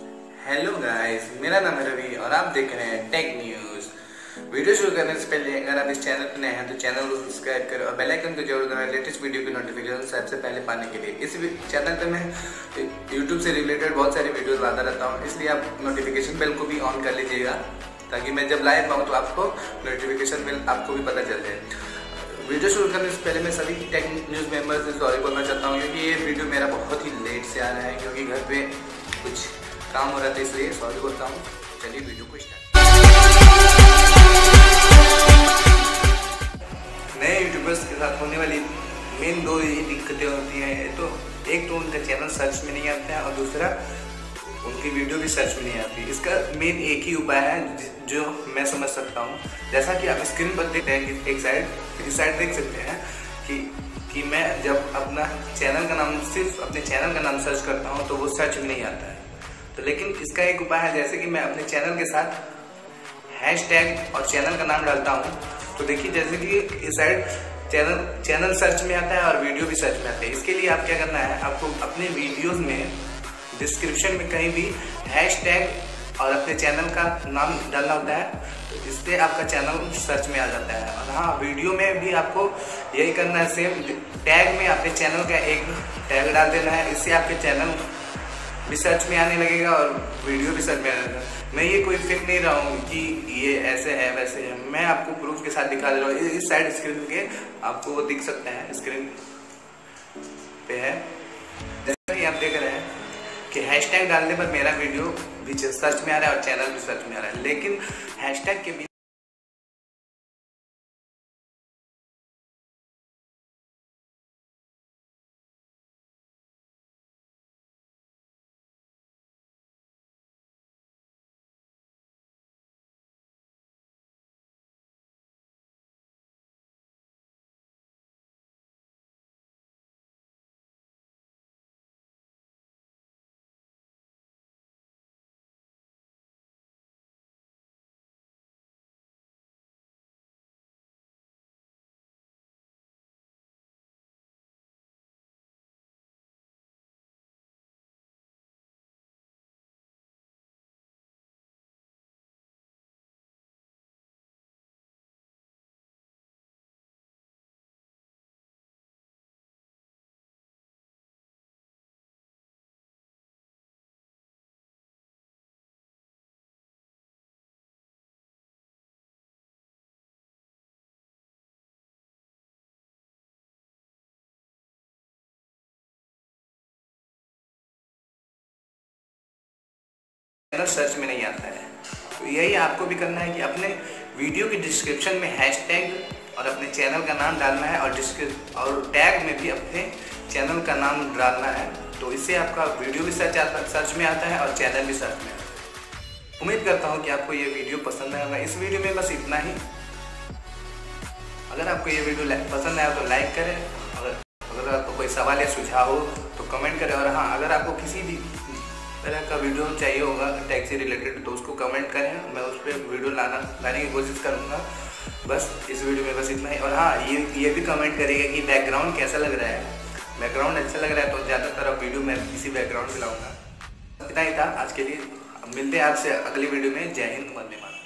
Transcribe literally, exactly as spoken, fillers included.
Hello guys, मेरा नाम है रवि और आप देख रहे हैं टेक न्यूज़। वीडियो शुरू करने से पहले अगर आप इस चैनल पर नए हैं तो चैनल को सब्सक्राइब करें और बेल आइकन को जरूर दबाएं लेटेस्ट वीडियो की नोटिफिकेशन सबसे पहले पाने के लिए। इस चैनल पर मैं यूट्यूब से रिलेटेड बहुत सारे वीडियोस लाता रहता हूँ, इसलिए आप नोटिफिकेशन बेल को भी ऑन कर लीजिएगा ताकि मैं जब लाइव आऊँ तो आपको नोटिफिकेशन बेल आपको भी पता चल जाए। वीडियो शुरू करने से पहले मैं सभी टेक न्यूज़ मेंबर्स से सॉरी बोलना चाहता हूँ क्योंकि ये वीडियो मेरा बहुत ही लेट से आ रहा है, क्योंकि घर पे कुछ काम हो रहा था, इसलिए सॉरी बोलता हूँ। चलिए वीडियो को स्टार्ट। नए यूट्यूबर्स के साथ होने वाली मेन दो ही दिक्कतें होती हैं, तो एक तो उनका चैनल सर्च में नहीं आता है और दूसरा उनकी वीडियो भी सर्च में नहीं आती। इसका मेन एक ही उपाय है जो मैं समझ सकता हूँ, जैसा कि आप स्क्रीन पर देख रहे हैं, एक साइड इस साइड देख सकते हैं कि कि मैं जब अपना चैनल का नाम सिर्फ अपने चैनल का नाम सर्च करता हूँ तो वो सर्च में नहीं आता है। तो लेकिन इसका एक उपाय है, जैसे कि मैं अपने चैनल के साथ हैशटैग और चैनल का नाम डालता हूँ तो देखिए जैसे कि इस साइड चैनल चैनल सर्च में आता है और वीडियो भी सर्च में आता है। इसके लिए आप क्या करना है, आपको अपने वीडियोज़ में डिस्क्रिप्शन में कहीं भी हैशटैग और अपने चैनल का नाम डालना होता है, तो इससे आपका चैनल सर्च में आ जाता है। और हाँ, वीडियो में भी आपको यही करना है, सेम टैग में अपने चैनल का एक टैग डाल देना है, इससे आपके चैनल भी सर्च में आने लगेगा और वीडियो भी सर्च में आने लगेगा। मैं ये कोई फेक नहीं रहा हूँ कि ये ऐसे है वैसे है, मैं आपको प्रूफ के साथ दिखा दे रहा हूँ। इस साइड स्क्रीन के आपको वो दिख सकता है, स्क्रीन पे है, जैसा कि आप देख रहे हैं कि हैशटैग डालने पर मेरा वीडियो भी सर्च में आ रहा है और चैनल भी सर्च में आ रहा है। लेकिन हैशटैग के बीच चैनल सर्च में नहीं आता है, तो यही आपको भी करना है कि अपने वीडियो के डिस्क्रिप्शन में हैशटैग और अपने चैनल का नाम डालना है और डिस्क्रिप और टैग में भी अपने चैनल का नाम डालना है, तो इससे आपका वीडियो भी सर्च सर्च में आता है और चैनल भी सर्च में आता है। उम्मीद करता हूँ कि आपको ये वीडियो पसंद आएगा। इस वीडियो में बस इतना ही। अगर आपको ये वीडियो पसंद आया तो लाइक करें, अगर अगर आपको कोई सवाल या सुझाव हो तो कमेंट करें, और हाँ, अगर आपको किसी भी तरह का वीडियो चाहिए होगा टैग से रिलेटेड तो उसको कमेंट करें, मैं उस पर वीडियो लाना लाने की कोशिश करूँगा। बस इस वीडियो में बस इतना ही। और हाँ, ये ये भी कमेंट करिएगा कि बैकग्राउंड कैसा लग रहा है। बैकग्राउंड अच्छा लग रहा है तो ज़्यादातर अब वीडियो मैं इसी बैकग्राउंड से लाऊँगा। इतना ही था आज के लिए, मिलते हैं आपसे अगली वीडियो में। जय हिंद, वंदे मातरम।